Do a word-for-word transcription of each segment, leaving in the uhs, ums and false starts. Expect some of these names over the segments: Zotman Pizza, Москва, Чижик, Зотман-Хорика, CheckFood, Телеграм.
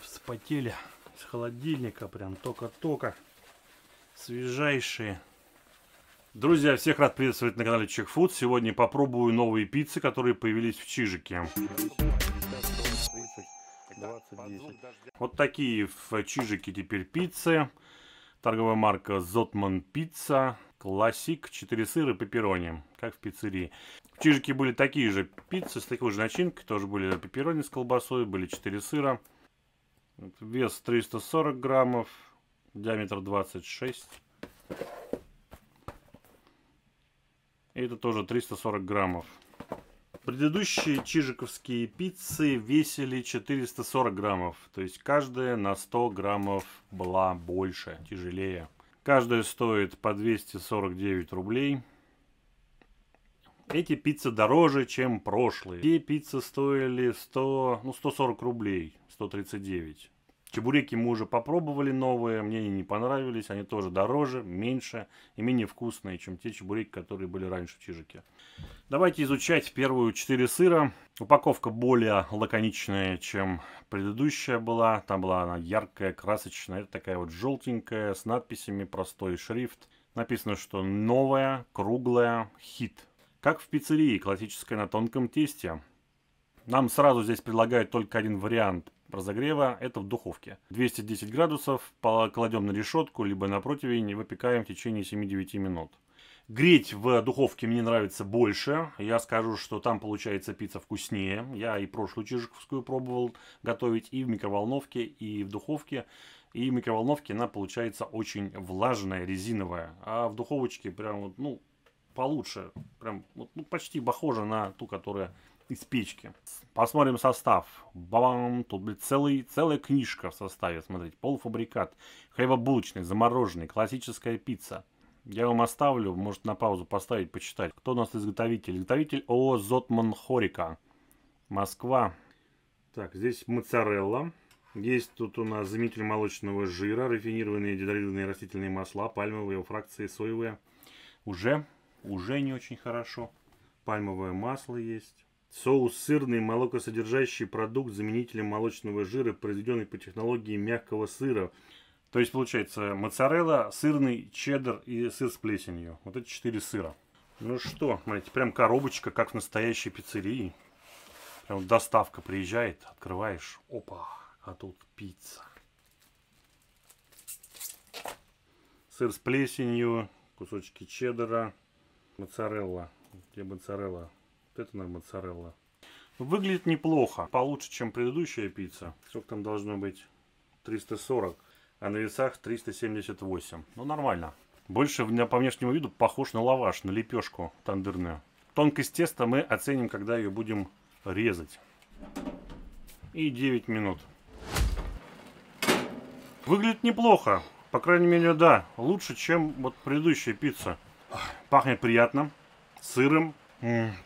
Вспотели с холодильника, прям только-только свежайшие. Друзья, всех рад приветствовать на канале CheckFood. Сегодня попробую новые пиццы, которые появились в Чижике. двадцать, десять. Вот такие в Чижике теперь пиццы. Торговая марка Zotman Pizza. Классик, четыре сыра и пепперони, как в пиццерии. В Чижике были такие же пиццы с такой же начинкой. Тоже были пепперони с колбасой, были четыре сыра. Вес триста сорок граммов, диаметр двадцать шесть. И это тоже триста сорок граммов. Предыдущие чижиковские пиццы весили четыреста сорок граммов. То есть каждая на сто граммов была больше, тяжелее. Каждая стоит по двести сорок девять рублей. Эти пиццы дороже, чем прошлые. Те пиццы стоили сто, ну, сто сорок рублей, сто тридцать девять. Чебуреки мы уже попробовали новые, мне они не понравились. Они тоже дороже, меньше и менее вкусные, чем те чебуреки, которые были раньше в Чижике. Давайте изучать первую четыре сыра. Упаковка более лаконичная, чем предыдущая была. Там была она яркая, красочная. Это такая вот желтенькая, с надписями, простой шрифт. Написано, что новая, круглая, хит. Как в пиццерии, классическая на тонком тесте. Нам сразу здесь предлагают только один вариант разогрева. Это в духовке. двести десять градусов. Кладем на решетку, либо на противень и выпекаем в течение семи-девяти минут. Греть в духовке мне нравится больше. Я скажу, что там получается пицца вкуснее. Я и прошлую чижиковскую пробовал готовить и в микроволновке, и в духовке. И в микроволновке она получается очень влажная, резиновая. А в духовочке прям вот, ну... получше, прям ну, почти похоже на ту, которая из печки. Посмотрим состав. Бам! Тут блин, целый, целая книжка в составе. Смотрите, полуфабрикат, хлебобулочный, замороженный, классическая пицца. Я вам оставлю, может на паузу поставить, почитать. Кто у нас изготовитель? Изготовитель ООО «Зотман-Хорика», Москва. Так, здесь моцарелла. Есть тут у нас заменитель молочного жира, рафинированные дезодорированные растительные масла, пальмовые, фракции соевые. Уже... Уже не очень хорошо. Пальмовое масло есть. Соус сырный, молокосодержащий продукт с заменителем молочного жира, произведенный по технологии мягкого сыра. То есть получается моцарелла, сырный, чеддер и сыр с плесенью. Вот эти четыре сыра. Ну что, смотрите, прям коробочка, как в настоящей пиццерии. Прям доставка приезжает, открываешь. Опа, а тут пицца. Сыр с плесенью, кусочки чеддера. Моцарелла. Где моцарелла? Вот это, наверное, моцарелла. Выглядит неплохо. Получше, чем предыдущая пицца. Сколько там должно быть? триста сорок. А на весах триста семьдесят восемь. Ну, нормально. Больше по внешнему виду похож на лаваш, на лепешку тандырную. Тонкость теста мы оценим, когда ее будем резать. И девять минут. Выглядит неплохо. По крайней мере, да. Лучше, чем вот предыдущая пицца. Пахнет приятно, сыром,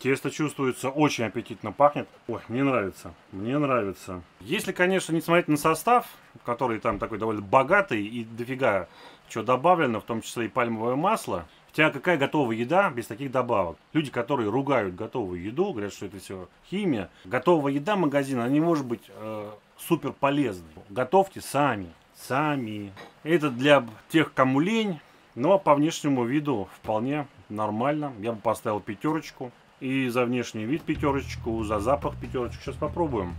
тесто чувствуется, очень аппетитно пахнет. Ой, мне нравится, мне нравится. Если, конечно, не смотреть на состав, который там такой довольно богатый и дофига чего добавлено, в том числе и пальмовое масло, хотя какая готовая еда без таких добавок? Люди, которые ругают готовую еду, говорят, что это все химия. Готовая еда магазина, она не может быть э, супер полезной. Готовьте сами, сами. Это для тех, кому лень. Но по внешнему виду вполне нормально. Я бы поставил пятерочку. И за внешний вид пятерочку, за запах пятерочку. Сейчас попробуем.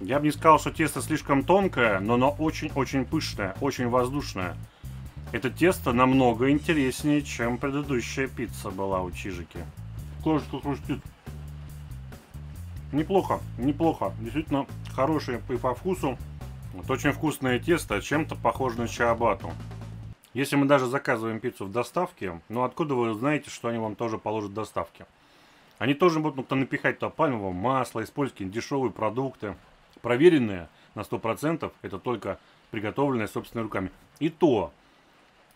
Я бы не сказал, что тесто слишком тонкое, но оно очень-очень пышное, очень воздушное. Это тесто намного интереснее, чем предыдущая пицца была у Чижики. Кожицу хрустит. Неплохо, неплохо. Действительно хорошее и по вкусу. Вот очень вкусное тесто, чем-то похоже на чиабату. Если мы даже заказываем пиццу в доставке, ну откуда вы знаете, что они вам тоже положат в доставке? Они тоже будут ну, напихать то пальмового масла, использовать дешевые продукты. Проверенные на сто процентов, это только приготовленные собственными руками. И то...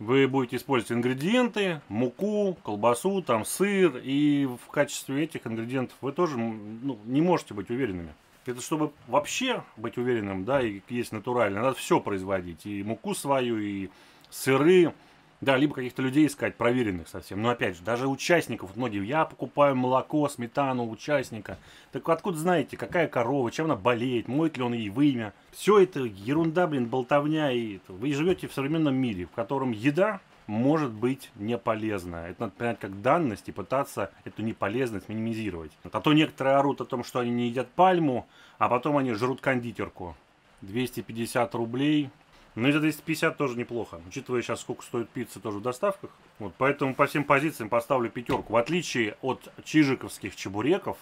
Вы будете использовать ингредиенты, муку, колбасу, там сыр. И в качестве этих ингредиентов вы тоже ну, не можете быть уверенными. Это чтобы вообще быть уверенным, да, и есть натурально, надо все производить. И муку свою, и сыры, Да, либо каких-то людей искать, проверенных совсем. Но опять же, даже участников, многие, я покупаю молоко, сметану участника. Так откуда знаете, какая корова, чем она болеет, моет ли он ей вымя? Все это ерунда, блин, болтовня. И это. Вы живете в современном мире, в котором еда может быть не полезна. Это надо понять как данность и пытаться эту неполезность минимизировать. А то некоторые орут о том, что они не едят пальму, а потом они жрут кондитерку. двести пятьдесят рублей... Ну и за двести пятьдесят тоже неплохо, учитывая сейчас, сколько стоит пицца тоже в доставках. Вот, поэтому по всем позициям поставлю пятерку. В отличие от чижиковских чебуреков,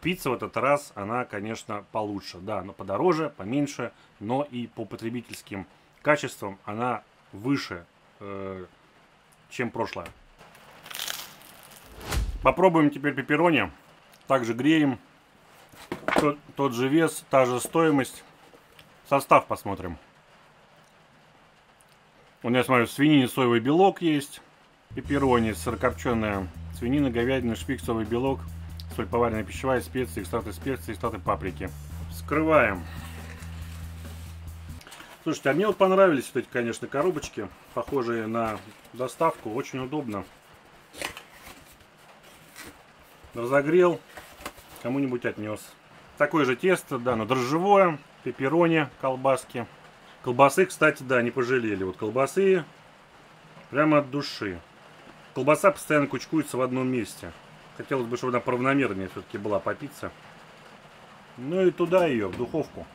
пицца в этот раз, она, конечно, получше. Да, но подороже, поменьше, но и по потребительским качествам она выше, э, чем прошлая. Попробуем теперь пепперони. Также греем. Тот, тот же вес, та же стоимость. Состав посмотрим. У меня, смотрю, в свинине соевый белок есть, пепперони, сырокопченая свинина, говядина, шпик, соевый белок, соль поваренная пищевая, специи, экстракты перца, экстракты паприки. Вскрываем. Слушайте, а мне вот понравились вот эти, конечно, коробочки, похожие на доставку, очень удобно. Разогрел, кому-нибудь отнес. Такое же тесто, да, но дрожжевое, пепперони, колбаски. Колбасы, кстати, да, не пожалели. Вот колбасы прямо от души. Колбаса постоянно кучкуется в одном месте. Хотелось бы, чтобы она поравномернее все-таки была по пицце. Ну и туда ее, в духовку.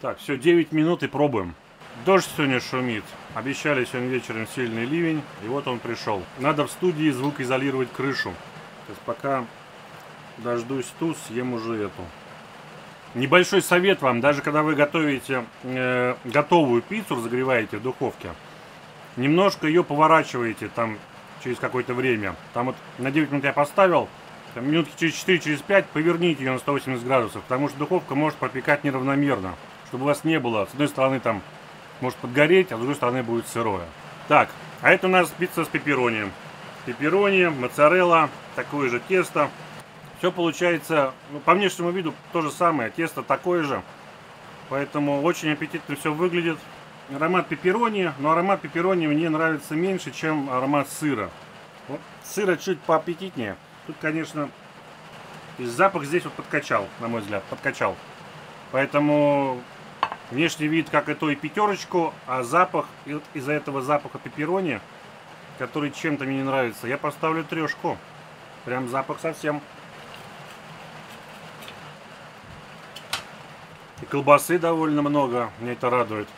Так, все, девять минут и пробуем. Дождь сегодня шумит. Обещали сегодня вечером сильный ливень. И вот он пришел. Надо в студии звукоизолировать крышу. То есть пока дождусь ту, съем уже эту. Небольшой совет вам, даже когда вы готовите э, готовую пиццу, разогреваете в духовке, немножко ее поворачиваете там через какое-то время. Там вот на девять минут я поставил, там, минутки через четыре, через пять поверните ее на сто восемьдесят градусов, потому что духовка может пропекать неравномерно, чтобы у вас не было, с одной стороны там может подгореть, а с другой стороны будет сырое. Так, а это у нас пицца с пепперони. Пепперони, моцарелла, такое же тесто. Все получается, ну, по внешнему виду то же самое, тесто такое же, поэтому очень аппетитно все выглядит. Аромат пепперони, но аромат пепперони мне нравится меньше, чем аромат сыра. Вот, сыра чуть поаппетитнее. Тут, конечно, и запах здесь вот подкачал, на мой взгляд, подкачал. Поэтому внешний вид, как и то, и пятерочку, а запах, и вот из-за этого запаха пепперони, который чем-то мне не нравится, я поставлю трешку. Прям запах совсем. И колбасы довольно много, мне это радует.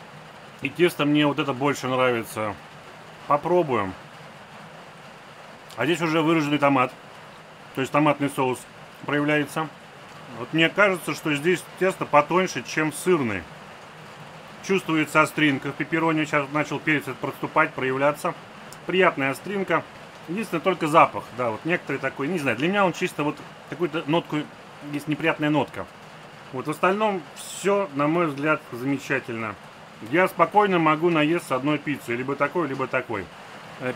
И тесто мне вот это больше нравится. Попробуем. А здесь уже выраженный томат. То есть томатный соус проявляется. Вот мне кажется, что здесь тесто потоньше, чем сырный. Чувствуется остринка. В пепперони сейчас начал перец проступать, проявляться. Приятная остринка. Единственное, только запах. Да, вот некоторые такой, не знаю, для меня он чисто вот какую-то нотку, есть неприятная нотка. Вот в остальном все, на мой взгляд, замечательно. Я спокойно могу наесться одной пиццей, либо такой, либо такой.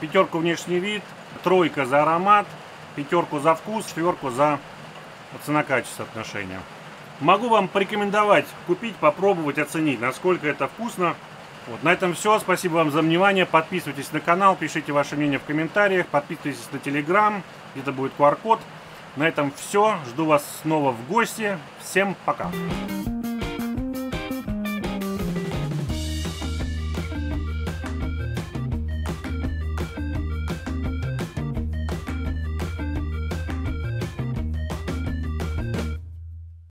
Пятерку внешний вид, тройка за аромат, пятерку за вкус, четверку за цена-качество отношения. Могу вам порекомендовать купить, попробовать, оценить, насколько это вкусно. Вот, на этом все. Спасибо вам за внимание. Подписывайтесь на канал, пишите ваше мнение в комментариях, подписывайтесь на Telegram, где-то будет ку ар код. На этом все. Жду вас снова в гости. Всем пока.